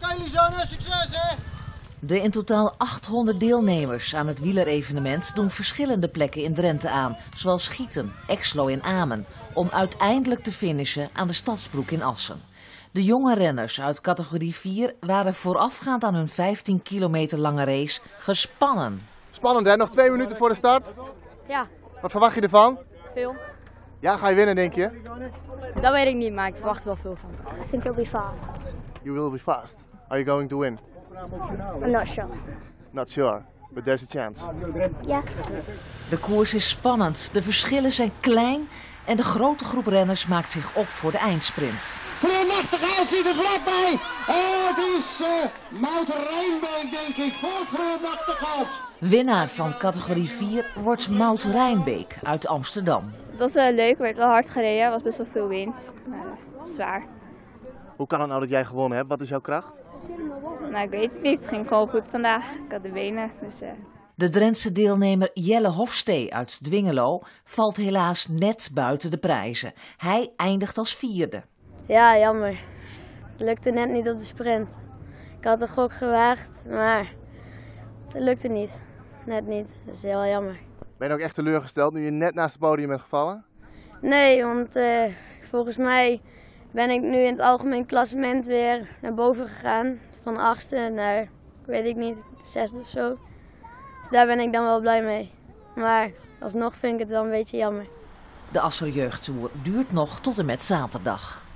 Keilijzanen, succes hè! De in totaal 800 deelnemers aan het wielerevenement doen verschillende plekken in Drenthe aan, zoals Gieten, Exloo en Amen, om uiteindelijk te finishen aan de Stadsbroek in Assen. De jonge renners uit categorie 4 waren voorafgaand aan hun 15 kilometer lange race gespannen. Spannend hè, nog 2 minuten voor de start? Ja. Wat verwacht je ervan? Veel. Ja, ga je winnen denk je? Dat weet ik niet, maar ik verwacht wel veel van. I think it'll be fast. You will be fast. Are you going to win? I'm not sure. Not sure, but there's a chance. Yes. De koers is spannend, de verschillen zijn klein en de grote groep renners maakt zich op voor de eindsprint. Kleurmachtig als hij er vlak bij. Het is Maud Rijnbeek, denk ik, voor Kleurmachtig al. Winnaar van categorie 4 wordt Maud Rijnbeek uit Amsterdam. Dat was leuk, werd wel hard gereden, er was best wel veel wind, maar zwaar. Hoe kan het nou dat jij gewonnen hebt? Wat is jouw kracht? Nou, ik weet het niet. Het ging gewoon goed vandaag. Ik had de benen. Dus, De Drentse deelnemer Jelle Hofstee uit Dwingelo valt helaas net buiten de prijzen. Hij eindigt als 4e. Ja, jammer. Het lukte net niet op de sprint. Ik had een gok gewaagd, maar het lukte niet. Net niet. Dat is heel jammer. Ben je ook echt teleurgesteld nu je net naast het podium bent gevallen? Nee, want volgens mij ben ik nu in het algemeen klassement weer naar boven gegaan. Van 8e naar, weet ik niet, 6e of zo. Dus daar ben ik dan wel blij mee. Maar alsnog vind ik het wel een beetje jammer. De Asser Jeugdtour duurt nog tot en met zaterdag.